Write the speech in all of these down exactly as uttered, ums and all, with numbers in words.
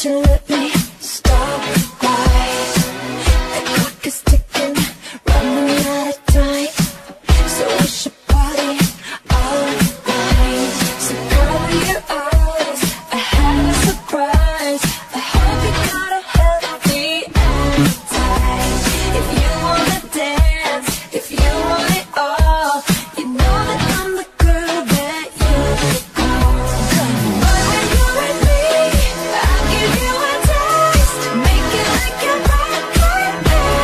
Won't you let me stop right? The clock is ticking, running out of time, so we should party all night. So cover your eyes, I have a surprise. I hope you got a healthy appetite. If you wanna dance, if you want it all, you know that I'm the girl that you call. But when you're with me, I'll give you a taste, make it like a rocket every day.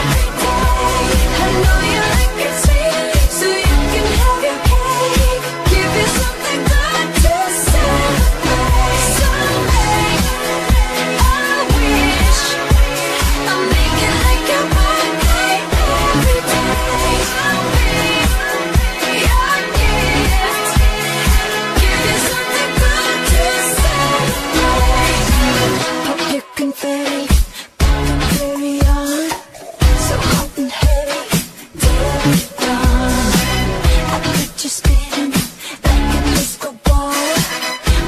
I know you like it sweet, so you can have your cake. Give you something good to celebrate. Someday, I wish I'll make it like a rocket every day. I'll be your gift. Give you something good to celebrate. Pop your confetti, pop and carry on. So hot and heavy, till I'm gone. I picture spinning like a disco ball.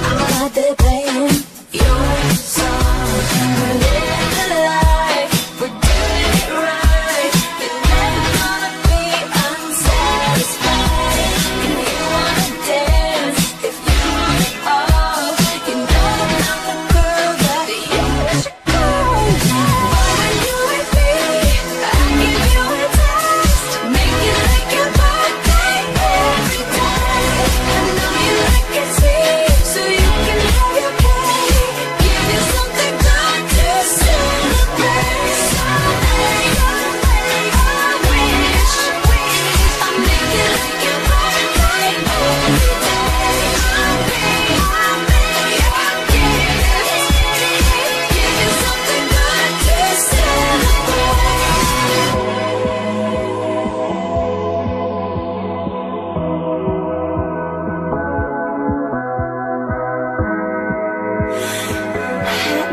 I'm out there playing your song. We're living the life, we're doing it right. You're never gonna be unsatisfied. If you wanna dance, if you want it all, you know that I'm the girl that you should call. But when you're with me, I give you a taste, make it like your birthday every day. I know you like it sweet, so you can have your cake. Give you something good to celebrate. Someday, I wish I'll make it like your birthday every day. I'll be, I'll be your gift. Give you something good to celebrate.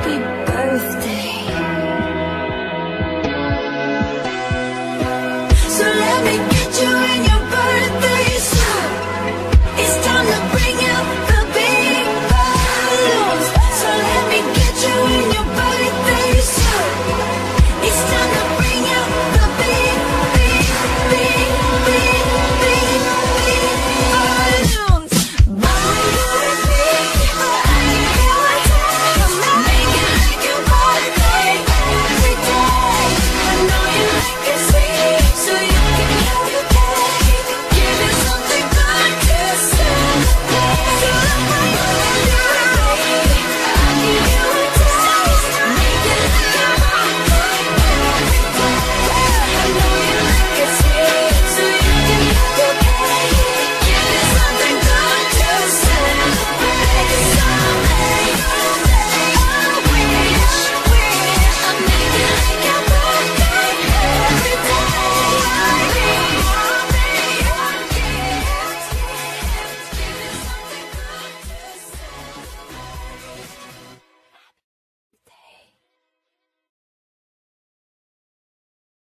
Happy